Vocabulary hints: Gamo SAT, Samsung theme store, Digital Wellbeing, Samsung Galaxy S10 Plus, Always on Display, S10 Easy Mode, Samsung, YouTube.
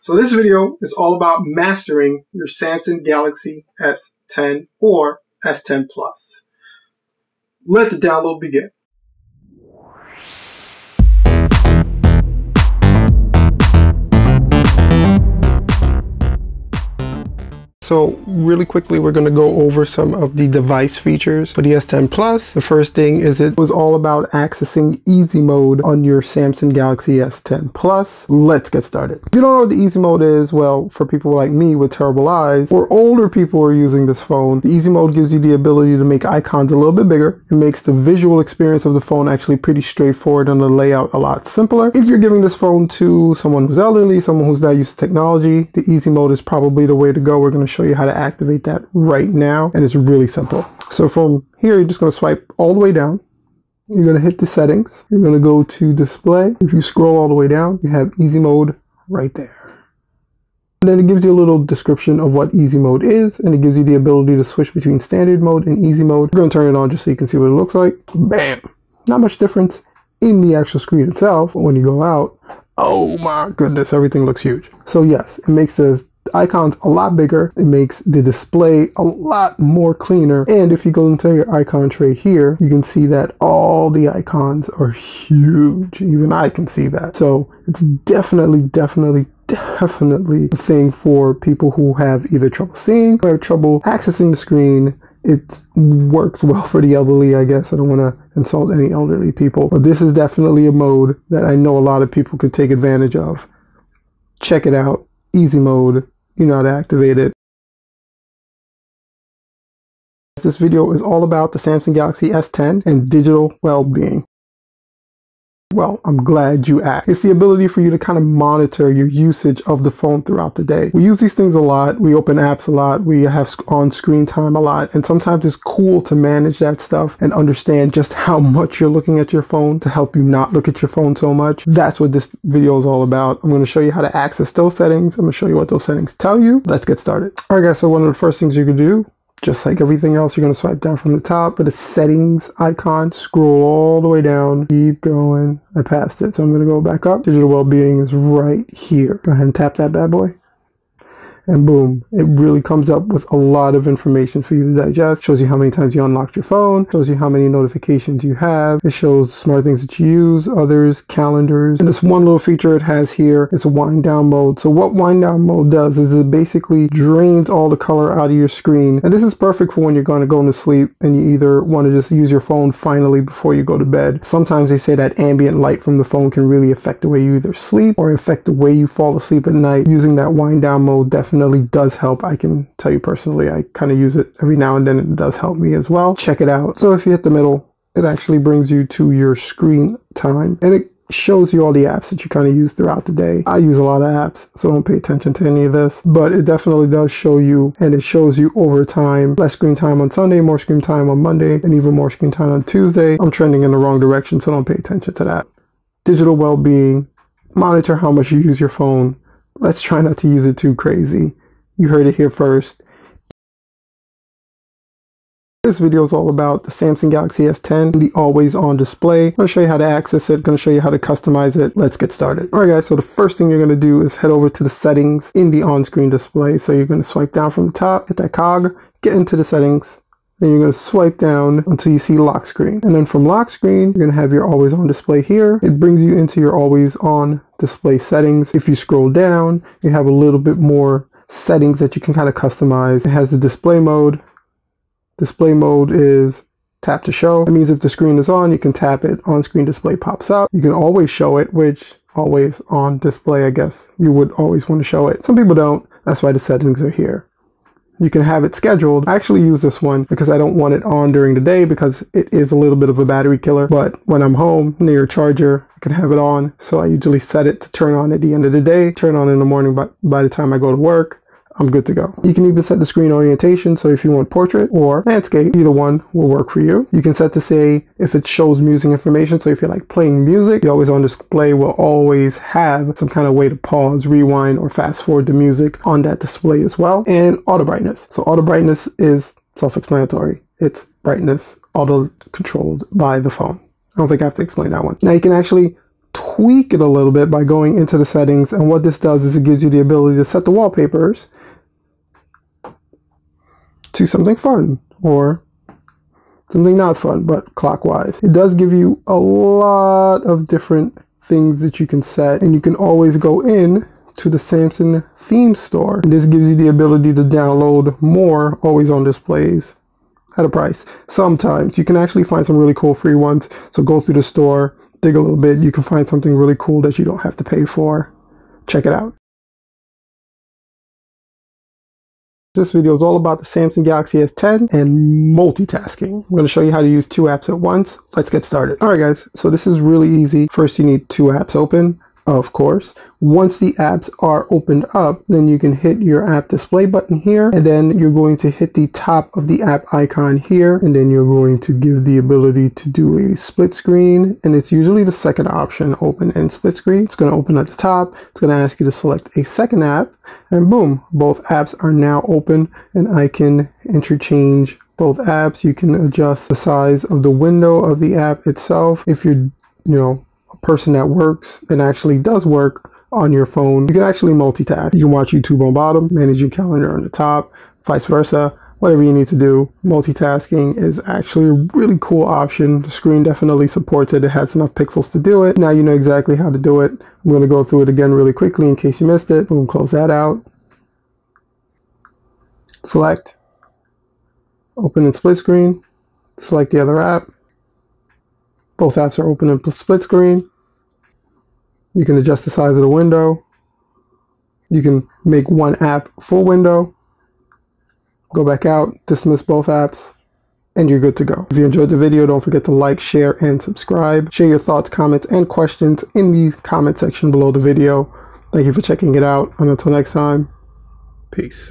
So this video is all about mastering your Samsung Galaxy S10 or S10 Plus. Let the download begin. So really quickly, we're gonna go over some of the device features for the S10 Plus. The first thing is it was all about accessing easy mode on your Samsung Galaxy S10 Plus. Let's get started. If you don't know what the easy mode is, well, for people like me with terrible eyes or older people who are using this phone, the easy mode gives you the ability to make icons a little bit bigger. It makes the visual experience of the phone actually pretty straightforward and the layout a lot simpler. If you're giving this phone to someone who's elderly, someone who's not used to technology, the easy mode is probably the way to go. We're gonna show you how to activate that right now, and it's really simple. So from here, you're just going to swipe all the way down. You're going to hit the settings. You're going to go to display. If you scroll all the way down, you have easy mode right there. And then it gives you a little description of what easy mode is, and it gives you the ability to switch between standard mode and easy mode. We're going to turn it on just so you can see what it looks like. Bam! Not much difference in the actual screen itself, but when you go out, oh my goodness, everything looks huge. So yes, it makes the icons a lot bigger. It makes the display a lot more cleaner. And if you go into your icon tray here, you can see that all the icons are huge. Even I can see that. So it's definitely a thing for people who have either trouble seeing or have trouble accessing the screen. It works well for the elderly, I guess. I don't want to insult any elderly people, but this is definitely a mode that I know a lot of people could take advantage of. Check it out. Easy mode, you know how to activate it. This video is all about the Samsung Galaxy S10 and digital well-being. Well, I'm glad you asked. It's the ability for you to kind of monitor your usage of the phone throughout the day. We use these things a lot. We open apps a lot. We have on-screen time a lot. And sometimes it's cool to manage that stuff and understand just how much you're looking at your phone to help you not look at your phone so much. That's what this video is all about. I'm going to show you how to access those settings. I'm going to show you what those settings tell you. Let's get started. All right, guys. So one of the first things you can do, just like everything else, you're going to swipe down from the top with a settings icon, scroll all the way down, keep going. I passed it, so I'm going to go back up. Digital well-being is right here. Go ahead and tap that bad boy. And boom, it really comes up with a lot of information for you to digest. Shows you how many times you unlocked your phone, shows you how many notifications you have. It shows smart things that you use, others, calendars. And this one little feature it has here is a wind down mode. So what wind down mode does is it basically drains all the color out of your screen. And this is perfect for when you're going to go to sleep and you either want to just use your phone finally before you go to bed. Sometimes they say that ambient light from the phone can really affect the way you either sleep or affect the way you fall asleep at night. Using that wind down mode definitely does help. I can tell you personally, I kind of use it every now and then. It does help me as well. Check it out. So if you hit the middle, it actually brings you to your screen time, and it shows you all the apps that you kind of use throughout the day. I use a lot of apps, so don't pay attention to any of this, but it definitely does show you, and it shows you over time. Less screen time on Sunday, more screen time on Monday, and even more screen time on Tuesday. I'm trending in the wrong direction, so don't pay attention to that. Digital well-being, monitor how much you use your phone. Let's try not to use it too crazy. You heard it here first. This video is all about the Samsung Galaxy S10, the always on display. I'm gonna show you how to access it. I'm gonna show you how to customize it. Let's get started. All right, guys, so the first thing you're gonna do is head over to the settings in the on-screen display. So you're gonna swipe down from the top, hit that cog, get into the settings. Then you're going to swipe down until you see lock screen. And then from lock screen, you're going to have your always on display here. It brings you into your always on display settings. If you scroll down, you have a little bit more settings that you can kind of customize. It has the display mode. Display mode is tap to show. It means if the screen is on, you can tap it. On-screen display pops up. You can always show it, which always on display, I guess you would always want to show it. Some people don't. That's why the settings are here. You can have it scheduled. I actually use this one because I don't want it on during the day because it is a little bit of a battery killer. But when I'm home near a charger, I can have it on. So I usually set it to turn on at the end of the day, turn on in the morning, but by the time I go to work, I'm good to go. You can even set the screen orientation. So if you want portrait or landscape, either one will work for you. You can set to say if it shows music information. So if you're like playing music, the always on display will always have some kind of way to pause, rewind, or fast forward the music on that display as well. And auto brightness. So auto brightness is self-explanatory. It's brightness auto controlled by the phone. I don't think I have to explain that one. Now you can actually tweak it a little bit by going into the settings, and what this does is it gives you the ability to set the wallpapers to something fun or something not fun, but clockwise. It does give you a lot of different things that you can set, and you can always go in to the Samsung theme store. And this gives you the ability to download more always on displays at a price. Sometimes you can actually find some really cool free ones. So go through the store, dig a little bit. You can find something really cool that you don't have to pay for. Check it out. This video is all about the Samsung Galaxy S10 and multitasking. I'm going to show you how to use two apps at once. Let's get started. All right, guys. So this is really easy. First, you need two apps open, of course. Once the apps are opened up, then you can hit your app display button here, and then you're going to hit the top of the app icon here, and then you're going to give the ability to do a split screen, and it's usually the second option, open and split screen. It's going to open at the top, it's going to ask you to select a second app, and boom, both apps are now open, and I can interchange both apps. You can adjust the size of the window of the app itself. If you're, a person that works and actually does work on your phone, you can actually multitask. You can watch YouTube on bottom, manage your calendar on the top, vice versa, whatever you need to do. Multitasking is actually a really cool option. The screen definitely supports it. It has enough pixels to do it. Now you know exactly how to do it. I'm going to go through it again really quickly in case you missed it. Boom, close that out. Select, open and split screen, select the other app. Both apps are open in split screen. You can adjust the size of the window. You can make one app full window. Go back out, dismiss both apps, and you're good to go. If you enjoyed the video, don't forget to like, share, and subscribe. Share your thoughts, comments, and questions in the comment section below the video. Thank you for checking it out, and until next time, peace.